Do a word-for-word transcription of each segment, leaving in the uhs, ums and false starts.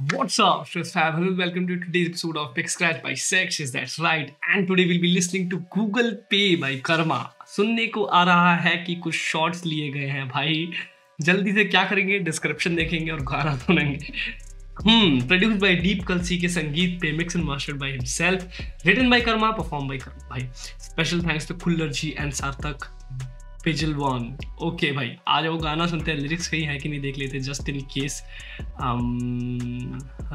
What's up, Stress Fam? Welcome to today's episode of Big Scratch Bisects. Yes, that's right. And today we'll be listening to Google Pay by Karma. सुनने को आ रहा है कि कुछ shorts लिए गए हैं भाई. जल्दी से क्या करेंगे? डिस्क्रिप्शन देखेंगे और गाना सुनेंगे. हम्म. Produced by Deep Kalsi के संगीत पे, mixed and mastered by himself, written by Karma, performed by Karma. भाई. Special thanks to Kullarji and Sartak. Okay भाई, आज वो गाना सुनते हैं. लिरिक्स कहीं है कि नहीं देख लेते, just in case.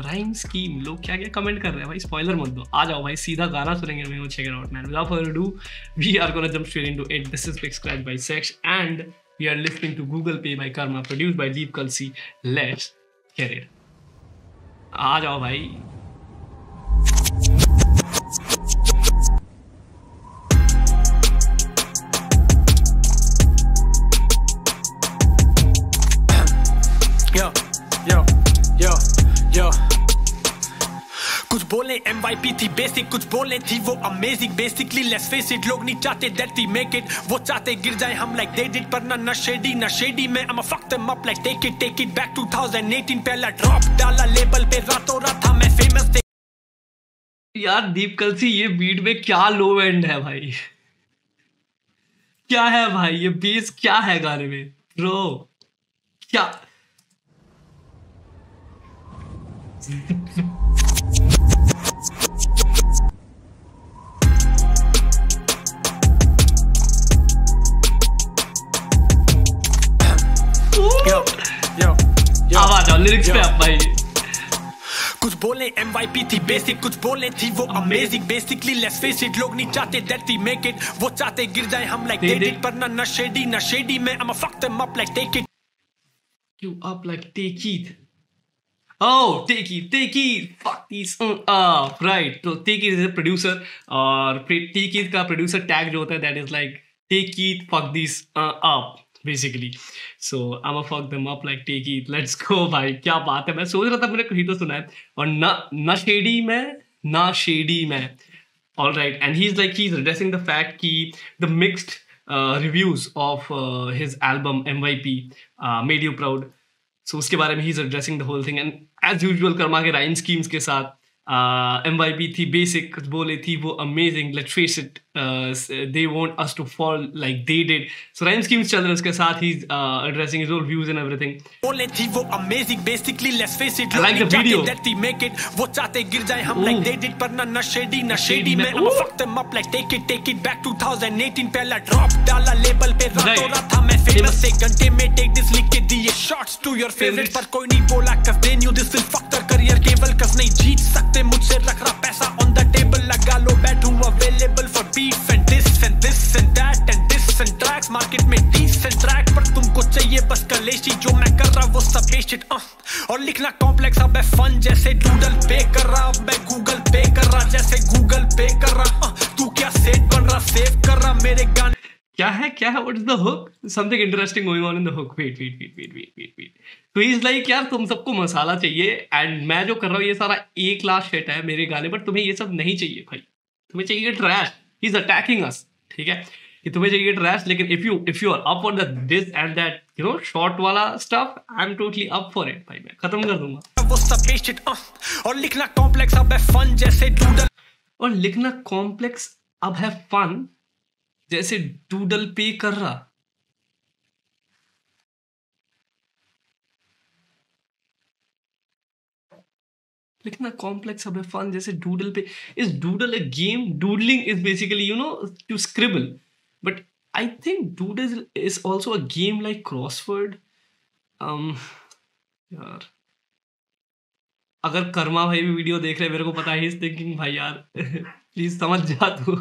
Rhyme scheme, लोग क्या क्या कमेंट कर रहे हैं भाई, स्पॉइलर मत दो. आ जाओ भाई, सीधा गाना सुनेंगे. मैं वो check it out man. Without further do, we are gonna jump straight into it. This is Big Scratch Bisects and we are listening to Google Pay by Karma, produced by Deep Kalsi. Let's hear it. आ जाओ भाई. कुछ बोले M Y P थी basic, कुछ बोले थी वो amazing. Basically let's face it, लोग नहीं चाहते दैट वी मेक इट. वो चाहते गिर जाए हम लाइक दे डिड, पर ना ना शेडी ना शेडी में I'ma fuck them up like take it take it back twenty eighteen. पहला ड्रॉप डाला लेबल पे, रातों रात था मैं फेमस. यार Deep Kalsi, ये बीट में क्या लो एंड है भाई, क्या है भाई ये बेस, क्या है गाने में ब्रो, क्या लिरिक्स पे आप भाई. कुछ बोले M Y P थी बेसिक, कुछ बोले थी वो amazing. Basically let's face it, लोग नहीं चाहते दैट वी मेक इट. वो चाहते गिर जाए हम लाइक दे डिड, पर ना ना शेडी ना शेडी में I'ma fuck them up like take it you up like take it. Oh, take it, take it, fuck this up, right? So take it is a producer, और take it का producer tag जो होता है, that is like take it, fuck this up. Basically, so I'ma fuck them up like take it. Let's go भाई, क्या बात है. मैं सोच रहा था मैंने कहीं तो सुना है, और ना ना शेडी में ना शेडी में. All right, and he's like he's addressing the fact कि the mixed uh, reviews of uh, his album M Y P uh, made you proud. So उसके बारे में he's addressing the whole thing, and as usual Karma के rhyme schemes के साथ uh, M Y P थी basic, कुछ बोले थी वो amazing. Let's face it, Uh, they want us to fall like they did. So rhyme schemes चल रहे हैं उसके साथ. He's uh, addressing his old views and everything. बोले थी वो amazing. Basically, let's face it. I like the video. That we make it. वो चाहते गिर जाए हम like they did, पर ना ना shady ना shady में I'ma fuck them up like take it take it back twenty eighteen. पहला drop डाला label पे, रातों रात था मैं famous. एक घंटे में take this लिख के दिए shots to your favorite, पर कोई नहीं बोला cause they knew this will fuck their career. केवल cause नहीं जीत सकते मुझसे, रख रहा पैसा on the table. लगा लो बैठू available for beat. And this and this and that and this and tracks market में decent track, पर तुमको चाहिए बस कलेशी. जो मैं कर रहा वो सब बेशिट और लिखना कॉम्प्लेक्स. अब मैं फन जैसे डूडल पे कर रहा, मैं गूगल पे कर रहा जैसे गूगल पे कर रहा. तू क्या सेट बन रहा, सेव कर रहा मेरे गाने. क्या है क्या है, what is the hook? Something interesting going on in the hook. Wait wait wait wait wait wait wait. So he's like यार तुम सबको मसाला चाहिए, and मैं जो कर रहा हूँ ये सारा एक क्लास शेट है मेरे गाने पर. तुम्हें ये सब नहीं चाहिए भाई, तुम्हें चाहिए ट्रैश. He's attacking us, ठीक है कि तुम्हें चाहिए ट्रैश, लेकिन if you if you are up for the this and that, you know, short वाला stuff, I'm totally up for it भाई. मैं खत्म कर दूंगा वो सब बेशिट और लिखना कॉम्प्लेक्स. अब है फन जैसे डूडल और लिखना कॉम्प्लेक्स अब है फन जैसे डूडल पे कर रहा. लिखना कॉम्प्लेक्स अब है फन जैसे डूडल पे. Is doodle a game? Doodling is basically you know to scribble, but I think doodle is also a game like crossword. यार अगर कर्मा भाई भी वीडियो देख रहे हैं, मेरे को पता है ही इज थिंकिंग भाई यार प्लीज समझ जा तू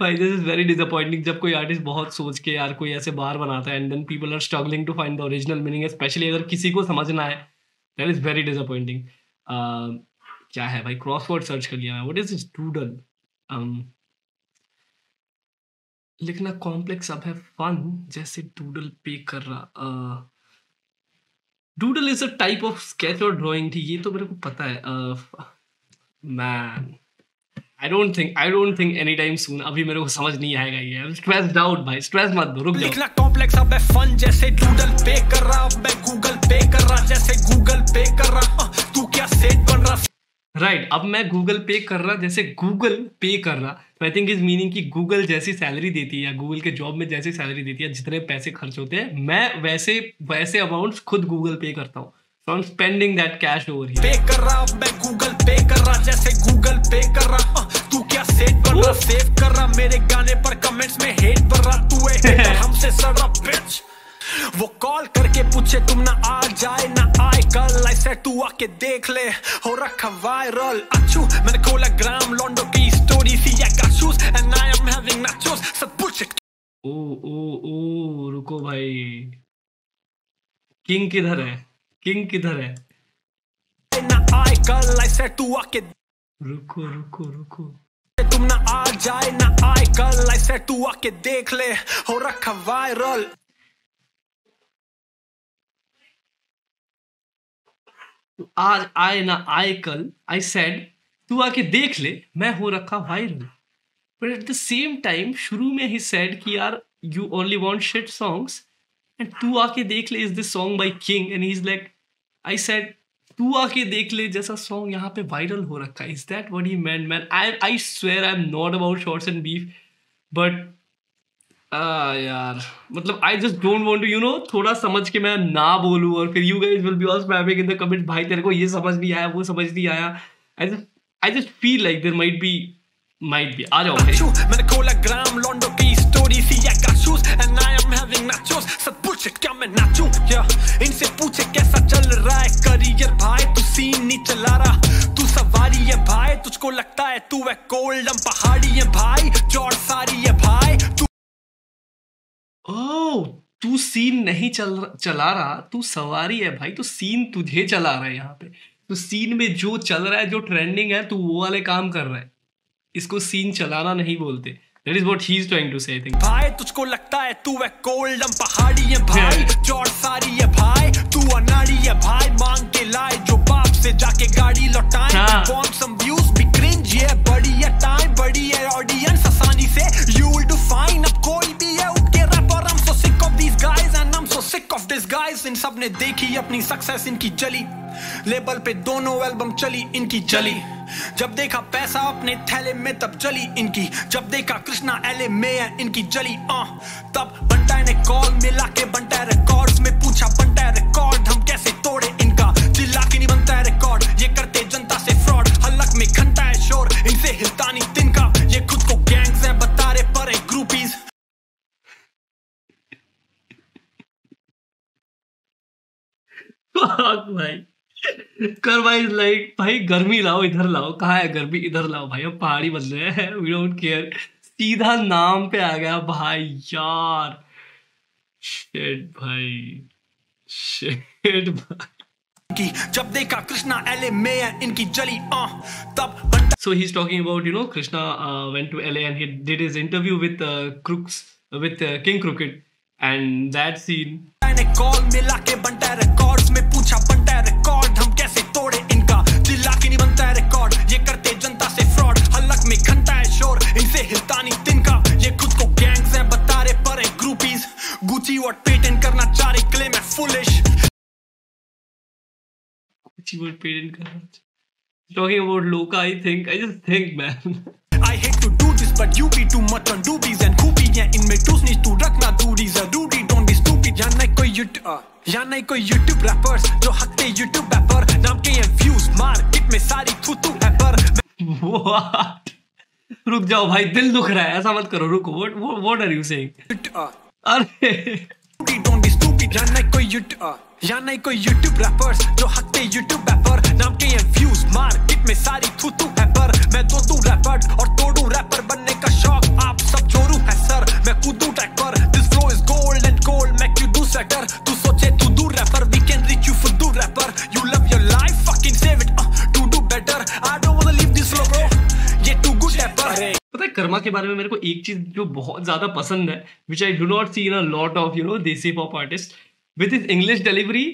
भाई. दिस इज वेरी डिसअपॉइंटिंग जब कोई आर्टिस्ट बहुत सोच के यार कोई ऐसे बार बनाता है, and then people are struggling to find the original meaning, especially अगर किसी को समझना है. That is very disappointing. Uh, क्या है भाई, क्रॉसवर्ड सर्च कर लिया. What is this doodle? Um, लिखना कॉम्प्लेक्स अब है फन जैसे डूडल पे कर रहा. Doodle is a type of sketch और ड्राइंग थी, ये तो मेरे को पता है. Man uh, I don't think I don't think anytime soon. अभी मेरे को समझ नहीं आएगा ये. I'm stressed out भाई. Stress मत दो. रुक जाओ. लिखना complex अब मैं fun जैसे Google Pay कर रहा. अब मैं Google Pay कर रहा जैसे Google Pay कर रहा. तू क्या सेट बन रहा? Right. अब मैं Google Pay कर रहा जैसे Google Pay कर रहा. So I think his meaning कि Google जैसी salary देती है या Google के job में जैसी salary देती है जितने पैसे खर्च होते हैं मैं वैसे वैसे amounts खुद Google Pay करता हूँ. So I'm spending that cash over here. Pay कर रहा मैं Google Pay कर रहा जैसे Google Pay कर रहा तू क्या सेट कर रहा सेव कर रहा मेरे गाने पर कमेंट्स में हेट कर रहा तू एक हमसे सड़ा पिच वो कॉल करके पूछे तुम ना आ जाए ना आए कल आई सेड तू आके देख ले हो रखा वायरल अच्छू मैंने खोला ग्राम लॉन्डो की story see I got shoes and I am having nachos सब बुलशिट ओ ओ ओ रुको भाई किंग किधर है किंग किधर है ना आए कल आई सेड तू आके रुको रुको रुको तुम ना आ जाए ना आए कल आई सेड तू आके देख ले हो रखा वायरल आज आए ना आए कल आई सेड तू आके देख ले मैं हो रखा viral but at the same time शुरू में ही सेड कि यार you only want shit songs and तू आके देख ले is this song by King and he is like I said तू आके देख ले जैसा सॉन्ग यहाँ पे वायरल हो रखा है is that what he meant man I I swear I am not about shorts and beef but आ यार मतलब I just don't want to you know थोड़ा समझ के मैं ना बोलूँ और फिर you guys will be also having in the comments भाई तेरे को ये समझ नहीं आया वो समझ नहीं आया I just I just feel like there might be might be आ जाओ मैंने खोला ग्राम लॉन्डो की story see I got shoes and I am having nachos सब बुलशिट क्या मैं नाचूं या इनसे पूछे कैसा चल रहा है करियर भाई तू सीन नहीं चला रहा तू सवारी है भाई तुझको लगता है तू है कोल्ड हम पहाड़ी है भाई जॉर्ज सारी है भाई ओह तू सीन नहीं चल चला रहा तू सवारी है भाई तो सीन तुझे चला रहा है यहाँ पे तो सीन में जो चल रहा है जो ट्रेंडिंग है तू वो वाले काम कर रहा है इसको सीन चलाना नहीं बोलते that is what he is trying to say I think भाई तुझको लगता है तू है कोल्ड हम पहाड़ी है भाई चोट सारी है भाई तू अनाड़ी है भाई मांग के लाए जो बाप से जाके गाड़ी लौटाए form some views be cringe ये बड़ी है टाइम बड़ी है ऑडियंस आसानी से यू विल डू फाइन अब कोई भी है sick of this guys in sab ne dekhi apni success inki jali label pe dono album chali inki jali jab dekha paisa apne thale mein tab jali inki jab dekha krishna la mein inki jali uh tab banta ne call mila ke banta records mein pucha banta record hum kaise tode inka dil ke nahi banta record ye karte janta se fraud halak mein ghanta hai shor inse hilta nahi tinka ye khud ko gangs hain bata rahe par ek groupies भाई कर भाई like भाई गर्मी लाओ इधर लाओ कहाँ है गर्मी इधर लाओ भाई अब पहाड़ी बदले हैं वी डोंट केयर सीधा नाम पे आ गया भाई यार शिट भाई शिट भाई जब देखा कृष्णा एलए में इनकी जली तब so he is talking about you know Krishna went to LA and he did his interview with Crooks with King Crooked and that scene call मिला के बनता रिकॉर्ड्स में पूछा बनता है रिकॉर्ड हम कैसे तोड़े इनका दिला के नहीं बनता है रिकॉर्ड ये करते जनता से फ्रॉड हलक में घंटा है शोर इनसे हिलता नहीं तिनका ये खुद को गैंग्स हैं बता रहे पर एक ग्रुपीज गुची और पेटेंट करना चाह रहे क्लेम है फुलिश गुची और पेटेंट करना talking about Loka I think I just think man I hate to do this but you be too much on doobies and koopies yeah in me too snitch to rakhna doories a doody don't be stupid ya nahi koi youtube ya nahi koi youtube rappers jo hakte youtube rapper naam ke views market mein sari thutu rapper ruk jao bhai dil dukh raha hai aisa mat karo ruko what what are you saying are don't be stupid ya nahi koi youtube ya nahi koi youtube rappers jo hakte youtube rapper naam ke views market mein sari thutu rapper main do tu rapper aur rapper बनने का शौक आप सब चोरू है sir मैं कूदू track पर this flow is gold and gold मैं क्यों दूं सेटर तू सोचे तू दूर rapper we can reach you for दूर rapper you love your life fucking save it to do better I don't want to leave this flow bro ये टू गुड रैपर है पता है कर्मा के बारे में मेरे को एक चीज जो बहुत ज्यादा पसंद है which I do not see in a lot of you know desi pop artist with his English delivery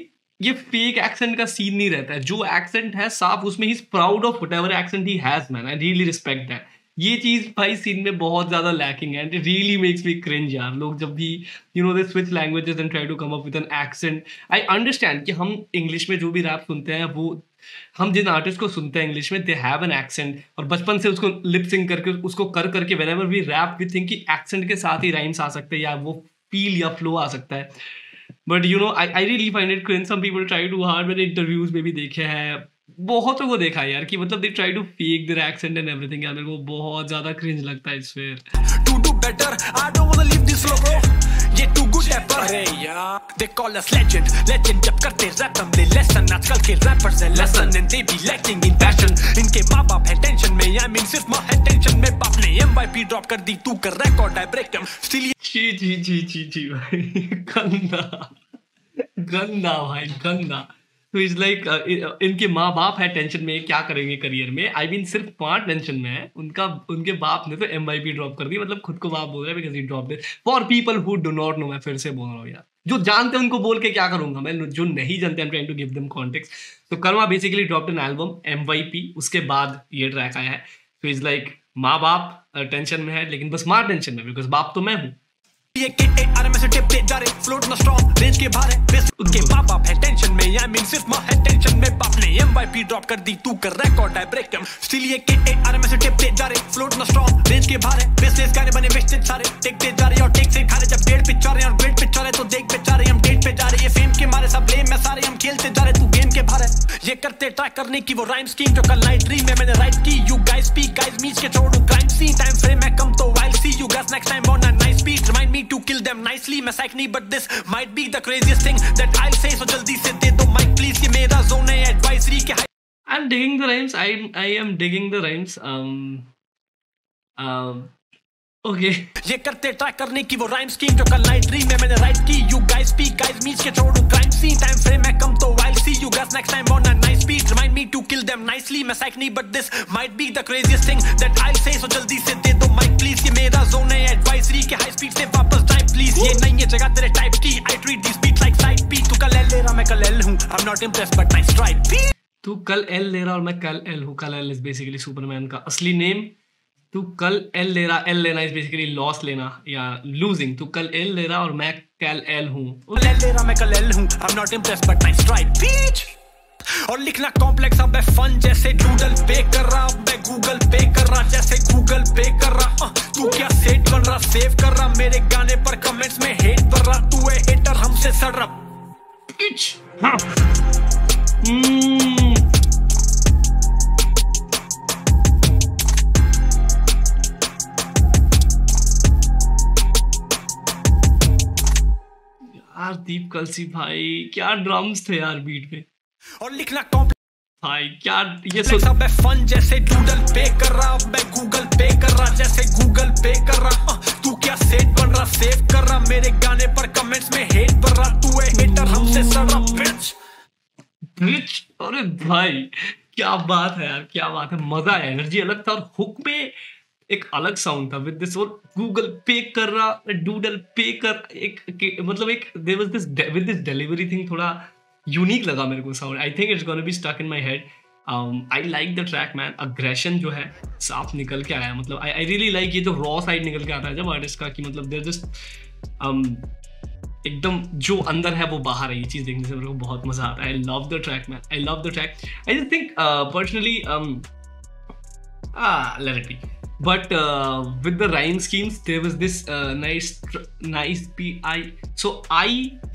ये फेक एक्सेंट का सीन नहीं रहता है, जो एक्सेंट है साफ उसमें ही proud of whatever accent he has man, I really respect that. ये चीज़ भाई सीन में बहुत ज़्यादा लैकिंग है and it really makes me cringe यार। लोग जब भी you know they switch languages and try to come up with an accent, I understand कि हम इंग्लिश में जो भी रैप सुनते हैं वो हम जिन आर्टिस्ट को सुनते हैं इंग्लिश में दे हैव एन एक्सेंट, और बचपन से उसको लिप सिंग करके उसको कर करके whenever we rap we think कि एक्सेंट के साथ ही राइम्स आ सकते हैं या वो फील या फ्लो आ सकता है। But you know I I really find it cringe, some people try too hard. मैंने इंटरव्यूज में भी देखे हैं, बहुत लोगों को देखा है यार कि मतलब they try to fake their accent and everything. यार मेरे को बहुत ज्यादा क्रिंज लगता है इस पे। To do better I don't want to leave this flow bro, ये टू गुड रैपर। अरे यार they call us legend legend जब करते रैप हम ले लेसन, आजकल के रैपर्स है lesson and they be lacking in passion. इनके मां बाप है टेंशन में, आई मीन सिर्फ मां है टेंशन में, बाप ने एम वाई पी ड्रॉप कर दी, तू कर record I break them still. जी जी जी जी जी भाई गंदा गंदा भाई गंदा। तो इज लाइक इनके माँ बाप है टेंशन में, क्या करेंगे करियर में, आई I मीन mean, सिर्फ पाँच टेंशन में है उनका, उनके बाप ने तो एम वाई पी ड्रॉप कर दी, मतलब खुद को बाप बोल रहा है because he drop they for people who do not know. मैं फिर से बोल रहा हूँ यार, जो जानते हैं उनको बोल के क्या करूंगा मैं, जो नहीं जानते I am trying to give them context. तो Karma basically dropped an album M Y P, उसके बाद ये ट्रैक आया है। तो इज लाइक माँ बाप टेंशन में है, लेकिन बस माँ टेंशन में बिकॉज बाप तो मैं हूँ। ये के ए आर एम से टिप दे जा रे फ्लोट ना स्ट्रॉन्ग रेंज के बाहर है, उनके बाप बाप है टेंशन में, आई मीन सिर्फ मां है टेंशन में, बाप ने एम वाई पी ड्रॉप कर दी, तू कर record I break them still. ये के ए आर एम से टिप दे जा रे फ्लोट ना स्ट्रॉन्ग रेंज के बाहर है, बेसलेस गाने बने वेस्टेड सारे, टेक दे जा रे और टेक से खा रहे, जब डेट पे चल रहे और वेट पे चल रहे तो देख पे चल रहे हम डेट पे जा रहे, ये फेम के मारे सब ब्लेम में सारे हम खेलते जा रहे, तू गेम के बाहर है। ये करते ट्राई करने की वो राइम स्कीम जो कल नाइट ड्रीम में मैंने राइट की, यू गाइस स्पीक गाइस मीच के छोड़ो क्राइम सीन, टाइम फ्रेम है कम तो I see you guys next time on a nice beat, remind me to kill them nicely मैं साइक नहीं but this might be the craziest thing that I'll say, so जल्दी से दे दो mic please, ये मेरा zone है advisory के। I'm digging the rhymes, I I am digging the rhymes, um um okay okay. ये करते ट्राई करने की वो राइम स्कीम जो कल नाइट ड्रीम में मैंने राइट की, यू गाइस स्पीक गाइस मीच के छोड़ो क्राइम सीन, टाइम फ्रेम है कम तो I see you guys next time on a nice beat, remind me to kill them nicely मैं साइक नहीं but this might be the craziest thing that I say, so जल्दी से दे दो mic please, ये मेरा जोन है advisory के, high speed से वापस ड्राइव प्लीज, ये नहीं है जगह तेरे टाइप की, I treat this beat like side beat, तू कल एल ले रहा मैं कल एल हूं, I am not impressed but nice try. तू कल एल ले रहा और मैं कल एल हूं, कल एल इज बेसिकली सुपरमैन का असली नेम। तू कल एल ले रहा, एल लेना इज बेसिकली लॉस लेना या लूजिंग, तू कल एल ले रहा और मैं कल एल हूँ, एल ले रहा मैं कल एल हूँ, I am not impressed but nice try बीच। और लिखना कॉम्प्लेक्स अब मैं फन जैसे डूडल पे कर रहा, मैं गूगल पे कर रहा जैसे गूगल पे कर रहा, तू क्या सेट बन रहा सेव कर रहा, मेरे गाने पर कमेंट्स में हेट कर रहा, तू है हेटर हमसे सड़ रहा। यार दीप कलसी भाई क्या ड्रम्स थे यार बीट पे। और लिखना भाई क्या ये सब फन जैसे डूडल पे कर रहा, मैं गूगल पे कर रहा जैसे गूगल पे कर रहा, तू क्या सेट बन रहा सेव कर रहा, मेरे गाने पर कमेंट्स में हेट कर रहा, तू है हेटर हमसे सड़ रहा बिच बिच। अरे भाई क्या बात है यार, क्या बात है, मजा है, एनर्जी अलग था और हुक में एक अलग साउंड था विद दिस, और गूगल पे कर रहा डूडल पे कर, एक मतलब एक there was this with this delivery thing, थोड़ा यूनिक लगा मेरे को sound. I think it's gonna be stuck in my head. I like the track man, aggression जो है साफ निकल के आया, मतलब आई आई रियली लाइक ये जो रॉ साइड निकल के आता है जब आर्टिस्ट का, कि मतलब देयर जस्ट एकदम जो अंदर है वो बाहर है, ये चीज़ देखने से मेरे को बहुत मजा आता है। I love the track man, I love the track. I just think personally let it be, but uh, with the rhyme schemes there was this uh, nice nice P I so I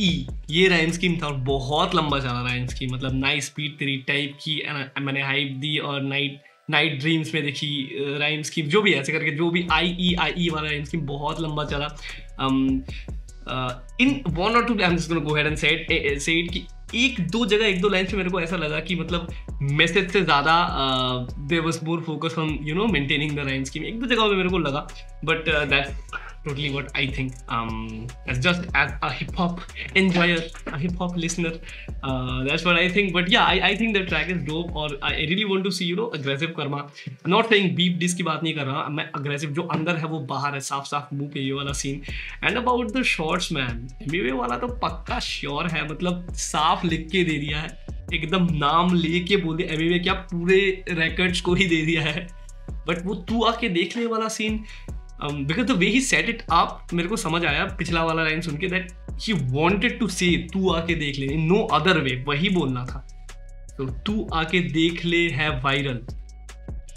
E ये rhyme scheme था और बहुत लंबा चला rhyme scheme, मतलब nice beat तेरी type की and मैंने hype दी और night night dreams में देखी rhyme scheme, जो भी ऐसे करके जो भी I E I E वाला rhyme scheme बहुत लंबा चला। um, uh, in one or two I'm just gonna go ahead and say it say it कि एक दो जगह एक दो लाइन पे मेरे को ऐसा लगा कि मतलब मैसेज से ज़्यादा there was more focus on you know maintaining the rhyme scheme, एक दो जगह पे मेरे को लगा। But uh, that's totally what I think. Um, as just as a hip hop enjoyer, a hip hop listener, uh, that's what I think. But yeah, I, I think the track is dope, or I really want to see, you know, aggressive Karma. I'm not saying beep disc की बात नहीं कर रहा, मैं aggressive जो अंदर है वो बाहर है, साफ साफ मुंह पे ये वाला scene. And about the shorts, man, Amiway वाला तो पक्का sure है, मतलब साफ लिख के दे दिया है, एकदम नाम लेके बोल दिया Amiway क्या पूरे records को ही दे दिया है. But वो तू आके देखने वाला scene. Um, because the way he set it up, मेरे को समझ आया पिछला वाला लाइन सुन के that he wanted to say तू आके देख ले, in no other way वही बोलना था. So तू आके देख ले है viral.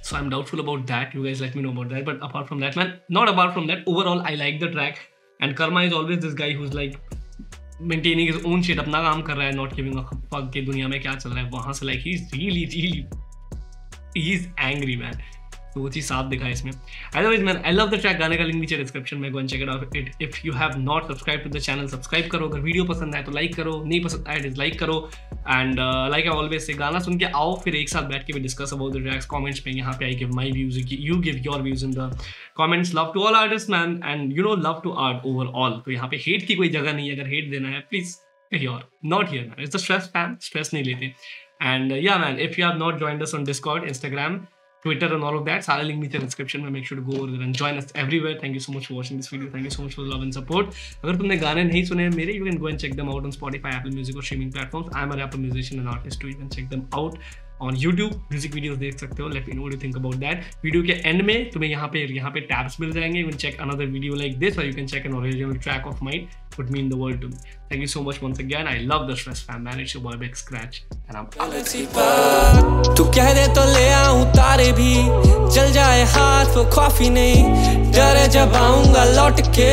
So I'm doubtful about that. You guys let me know about that. But apart from that, man, not apart from that. Overall, I like the track. And Karma is always this guy who's like maintaining his own shit, अपना काम कर रहा है, not giving a fuck के दुनिया में क्या चल रहा है वहाँ से. Like he's really, really, he's angry, man. तो वो चीज़ साफ दिखा है इसमें. Otherwise, man, I love the track. गाने का लिंक नीचे डिस्क्रिप्शन में, go and check it out. It, if you have not subscribed to the channel, subscribe करो. अगर वीडियो पसंद आए तो लाइक करो, नहीं पसंद आए डिसलाइक करो. And like I always say, गाना सुन के आओ, फिर एक साथ बैठ के भी discuss about the tracks comments में. यहाँ पे I give my views, you give your views in the comments. Love to all artist, man, and you know love to art overall. तो यहाँ पे हेट की कोई जगह नहीं है. अगर हेट देना है please here, not here, man. It's the stress fan, stress नहीं लेते. And yeah man, if you have not joined us on Discord, Instagram, Twitter and all of that, सारा लिंक नीचे description में. Make sure to go over there and join us everywhere. Thank you so much for watching this video. Thank you so much for the love and support. अगर तुमने गाने नहीं सुने मेरे, you can go and check them out on Spotify, Apple Music और streaming platforms. I am a rapper, musician and artist too. You can check them out on YouTube. Music videos देख सकते हो. Let me know what you think about that. Video के end में तुम्हें यहाँ पे यहाँ पे tabs मिल जाएंगे. You can check another video like this, or you can check an original track of mine. Would mean the world to me. Thank you so much once again. I love the Stress Fam. Man, it's your boy Big Scratch, and I'm out. तू कह दे तो ले आऊँ तारे भी, चल जाए हाथ वो कॉफी नहीं. डरे जब आऊँगा लौट के,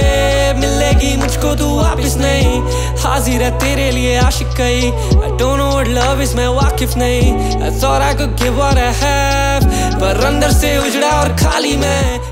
मिलेगी मुझको तू वापस नहीं. हाजिर है तेरे लिए आशिक कई. I don't know what love is, मैं वाकिफ नहीं. I thought I could give what I have, पर अंदर से उजड़ा और खाली मैं.